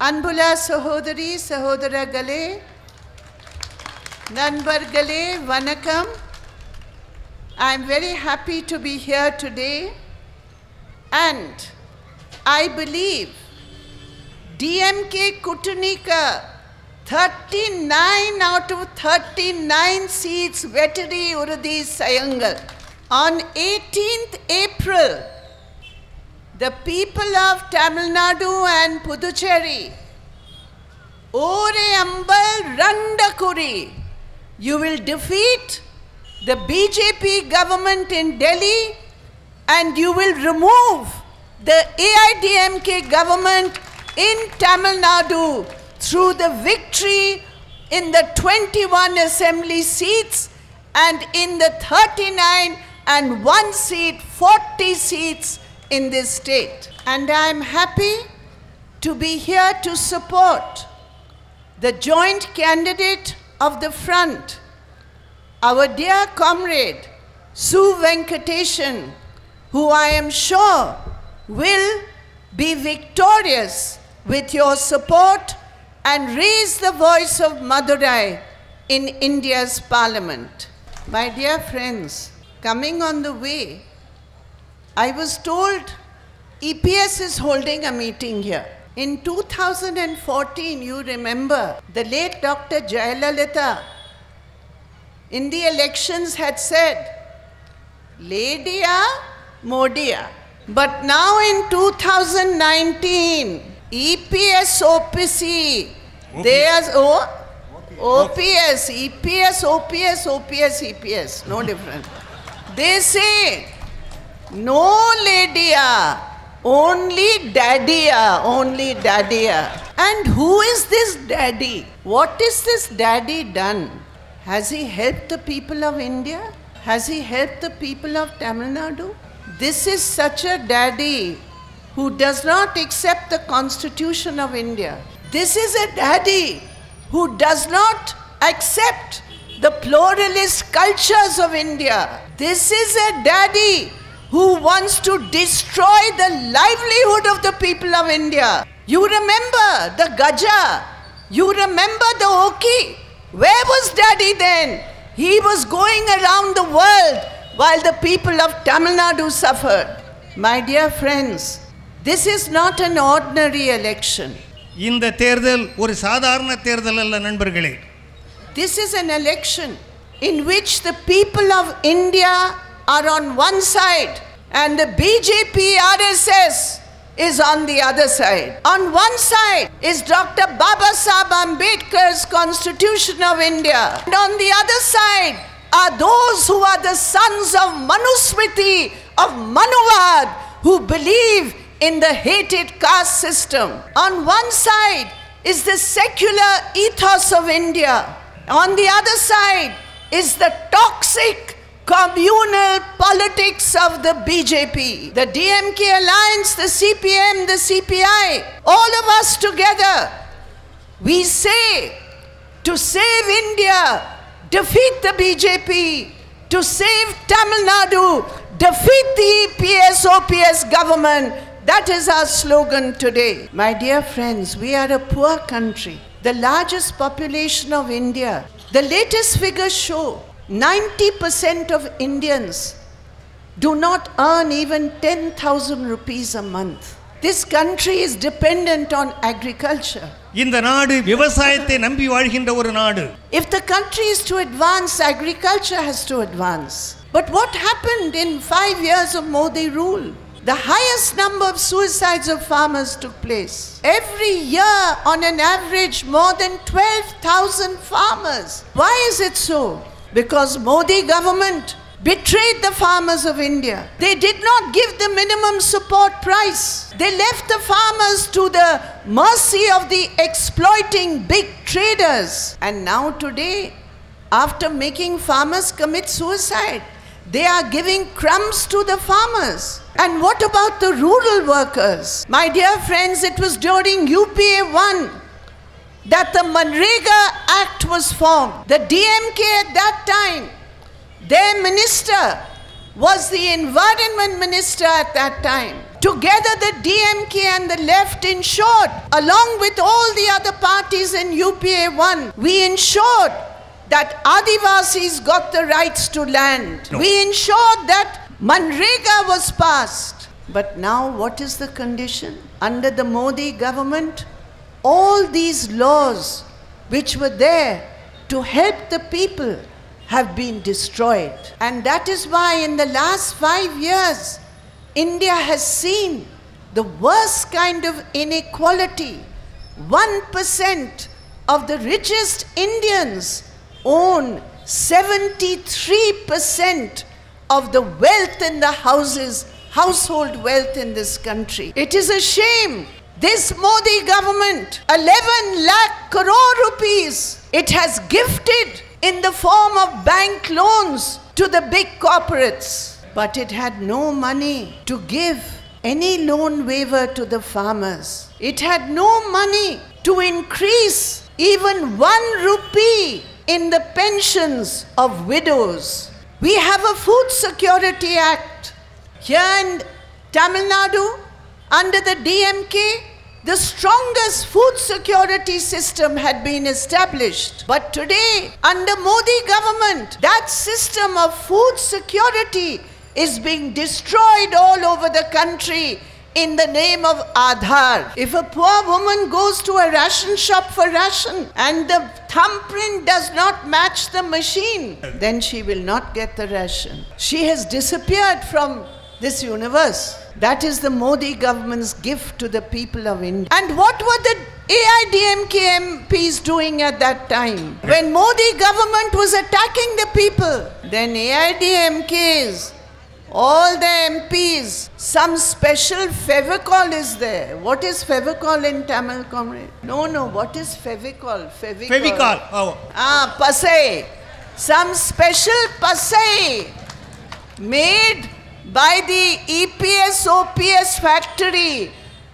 Anbula Sahodari Sahodaragale, Nanbargale, Vanakkam. I am very happy to be here today, and I believe DMK Kutunika 39 out of 39 seats Veteri Urudi Sayangal. On 18th April, the people of Tamil Nadu and Puducherry, Ore Ambal Randakuri, you will defeat the BJP government in Delhi and you will remove the AIDMK government in Tamil Nadu through the victory in the 21 assembly seats and in the 39 and 1 seat, 40 seats in this state. And I am happy to be here to support the joint candidate of the front, our dear comrade Su.Venkatesan, who I am sure will be victorious with your support and raise the voice of Madurai in India's parliament. My dear friends, coming on the way, I was told EPS is holding a meeting here. In 2014, you remember, the late Dr. Jayalalitha in the elections had said, Ladia, Modia. But now in 2019, EPS OPC, there's OPS, EPS, OPS, OPS, EPS, no different. They say, no Ladia, only Daddia, only Daddia. And who is this Daddy? What is this Daddy done? Has he helped the people of India? Has he helped the people of Tamil Nadu? This is such a daddy who does not accept the Constitution of India. This is a daddy who does not accept the pluralist cultures of India. This is a daddy who wants to destroy the livelihood of the people of India. You remember the Gaja, you remember the Oki. Where was daddy then? He was going around the world while the people of Tamil Nadu suffered. My dear friends, this is not an ordinary election. This is an election in which the people of India are on one side and the BJP RSS is on the other side. On one side is Dr. Babasaheb Ambedkar's Constitution of India. And on the other side are those who are the sons of Manusmriti, of Manuvad, who believe in the hated caste system. On one side is the secular ethos of India. On the other side is the toxic communal politics of the BJP. The DMK alliance, the CPM, the CPI, all of us together, we say, to save India, defeat the BJP. To save Tamil Nadu, defeat the EPS OPS government. That is our slogan today. My dear friends, we are a poor country, the largest population of India. The latest figures show 90% of Indians do not earn even 10,000 rupees a month. This country is dependent on agriculture. If the country is to advance, agriculture has to advance. But what happened in 5 years of Modi rule? The highest number of suicides of farmers took place. Every year, on an average, more than 12,000 farmers. Why is it so? Because Modi government betrayed the farmers of India. They did not give the minimum support price. They left the farmers to the mercy of the exploiting big traders. And now today, after making farmers commit suicide, they are giving crumbs to the farmers. And what about the rural workers? My dear friends, it was during UPA1 that the MGNREGA Act was formed. The DMK at that time, their minister was the environment minister at that time. Together the DMK and the left ensured, along with all the other parties in UPA1, we ensured that Adivasis got the rights to land. No. We ensured that MGNREGA was passed. But now what is the condition? Under the Modi government, all these laws which were there to help the people have been destroyed. And that is why in the last 5 years, India has seen the worst kind of inequality. 1% of the richest Indians own 73% of the wealth in the household wealth in this country. It is a shame. This Modi government, 11 lakh crore rupees, it has gifted in the form of bank loans to the big corporates. But it had no money to give any loan waiver to the farmers. It had no money to increase even 1 rupee in the pensions of widows. We have a Food Security Act. Here in Tamil Nadu, under the DMK, the strongest food security system had been established. But today, under Modi government, that system of food security is being destroyed all over the country in the name of Aadhaar. If a poor woman goes to a ration shop for ration and the thumbprint does not match the machine, then she will not get the ration. She has disappeared from this universe. That is the Modi government's gift to the people of India. And what were the AIDMK MPs doing at that time? When Modi government was attacking the people, then AIDMKs, all the MPs, some special Fevikol is there. What is Fevikol in Tamil, comrade? No, what is Fevikol? Fevikol. Oh. Ah, Pasai. Some special Pasai made by the EPS OPS factory.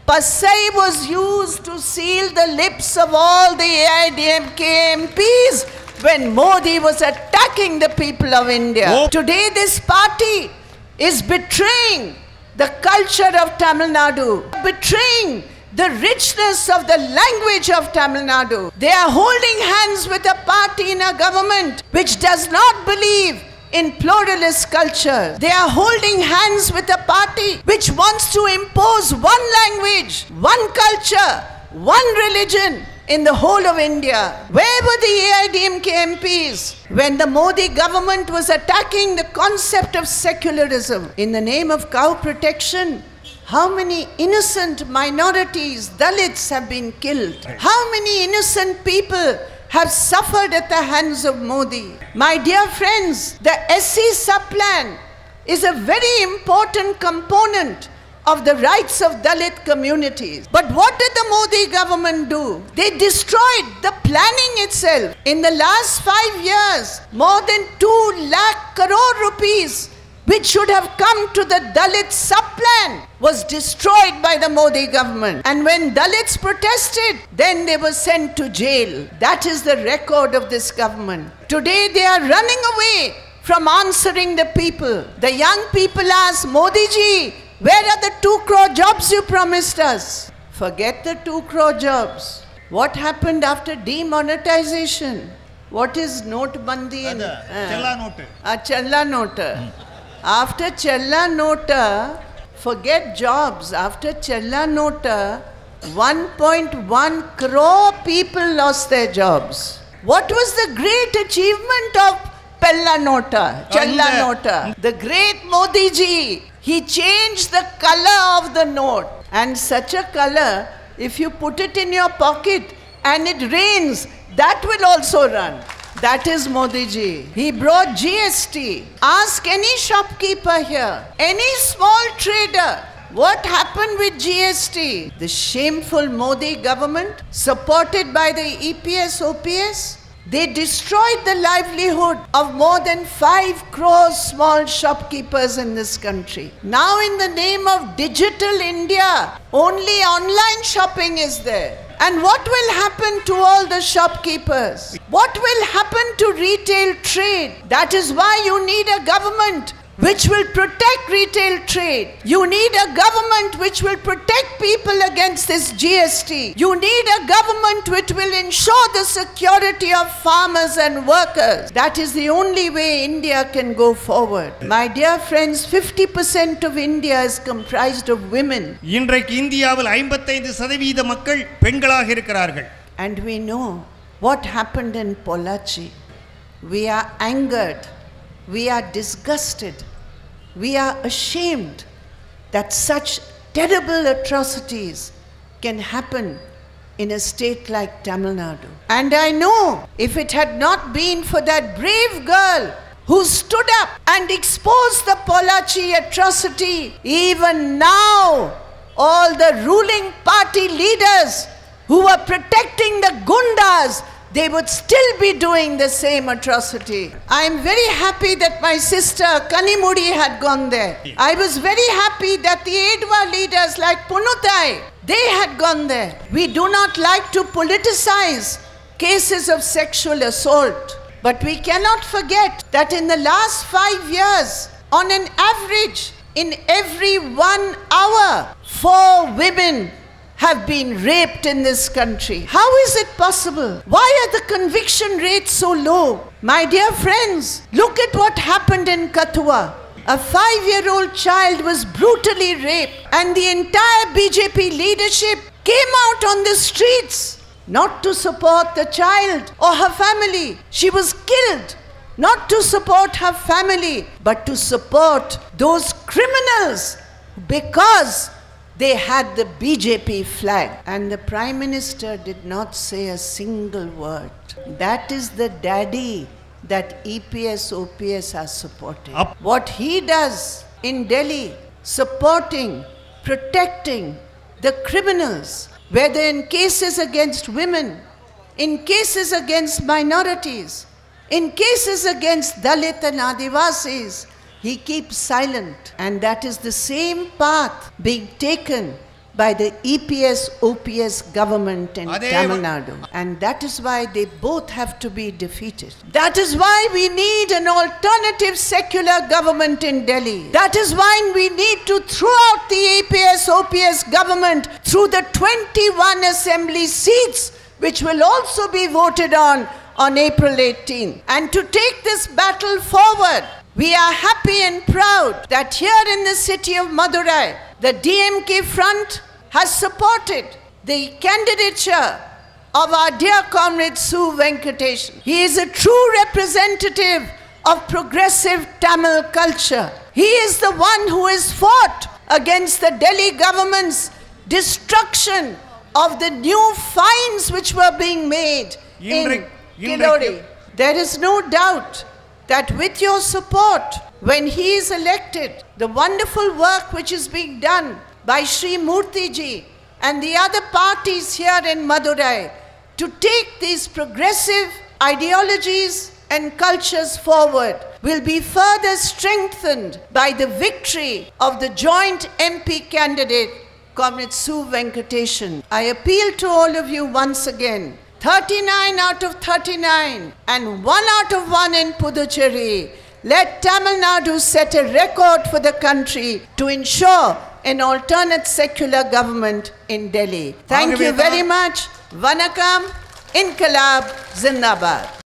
Pasai was used to seal the lips of all the AIDMK MPs when Modi was attacking the people of India. Oh. Today this party is betraying the culture of Tamil Nadu, betraying the richness of the language of Tamil Nadu. They are holding hands with a party in a government which does not believe in pluralist culture. They are holding hands with a party which wants to impose one language, one culture, one religion in the whole of India. Where were the AIDMK MPs when the Modi government was attacking the concept of secularism? In the name of cow protection, how many innocent minorities, Dalits, have been killed? How many innocent people have suffered at the hands of Modi? My dear friends, the SC sub-plan is a very important component of the rights of Dalit communities. But what did the Modi government do? They destroyed the planning itself. In the last 5 years, more than 2 lakh crore rupees, which should have come to the Dalit sub-plan, was destroyed by the Modi government. And when Dalits protested, then they were sent to jail. That is the record of this government. Today they are running away from answering the people. The young people ask, Modiji, where are the 2 crore jobs you promised us? Forget the 2 crore jobs. What happened after demonetization? What is notbandi? Challa nota. Challa nota. After Challa nota, forget jobs. After Challa nota, 1.1 crore people lost their jobs. What was the great achievement of Pella nota, Challa nota? The great Modiji, he changed the color of the note. And such a color, if you put it in your pocket and it rains, that will also run. That is Modiji. He brought GST. Ask any shopkeeper here, any small trader, what happened with GST? The shameful Modi government, supported by the EPS OPS, they destroyed the livelihood of more than 5 crore small shopkeepers in this country. Now in the name of digital India, only online shopping is there. And what will happen to all the shopkeepers? What will happen to retail trade? That is why you need a government which will protect retail trade. You need a government which will protect people against this GST. You need a government which will ensure the security of farmers and workers. That is the only way India can go forward. My dear friends, 50% of India is comprised of women. And we know what happened in Pollachi. We are angered. We are disgusted. We are ashamed that such terrible atrocities can happen in a state like Tamil Nadu. And I know if it had not been for that brave girl who stood up and exposed the Pollachi atrocity, even now all the ruling party leaders who were protecting the Gundas, they would still be doing the same atrocity. I am very happy that my sister Kanimozhi had gone there. I was very happy that the AIDWA leaders like Puducherry, they had gone there. We do not like to politicize cases of sexual assault. But we cannot forget that in the last 5 years, on an average, in every 1 hour, 4 women have been raped in this country. How is it possible? Why are the conviction rates so low? My dear friends, look at what happened in Kathua. A 5-year-old child was brutally raped, and the entire BJP leadership came out on the streets not to support the child or her family. She was killed not to support her family, but to support those criminals because they had the BJP flag. And the Prime Minister did not say a single word. That is the daddy that EPS, OPS are supporting. What he does in Delhi, supporting, protecting the criminals, whether in cases against women, in cases against minorities, in cases against Dalit and Adivasis, he keeps silent. And that is the same path being taken by the EPS-OPS government in Tamil Nadu. And that is why they both have to be defeated. That is why we need an alternative secular government in Delhi. That is why we need to throw out the EPS-OPS government through the 21 assembly seats, which will also be voted on April 18. And to take this battle forward, we are happy and proud that here in the city of Madurai, the DMK front has supported the candidature of our dear comrade Su.Venkatesan. He is a true representative of progressive Tamil culture. He is the one who has fought against the Delhi government's destruction of the new fines which were being made in Kilori. There is no doubt that with your support, when he is elected, the wonderful work which is being done by Shri Murthyji and the other parties here in Madurai to take these progressive ideologies and cultures forward will be further strengthened by the victory of the joint MP candidate, Comrade Su.Venkatesan. I appeal to all of you once again. 39 out of 39 and 1 out of 1 in Puducherry. Let Tamil Nadu set a record for the country to ensure an alternate secular government in Delhi. Thank you very much. Vanakkam. Inkalab Zindabad.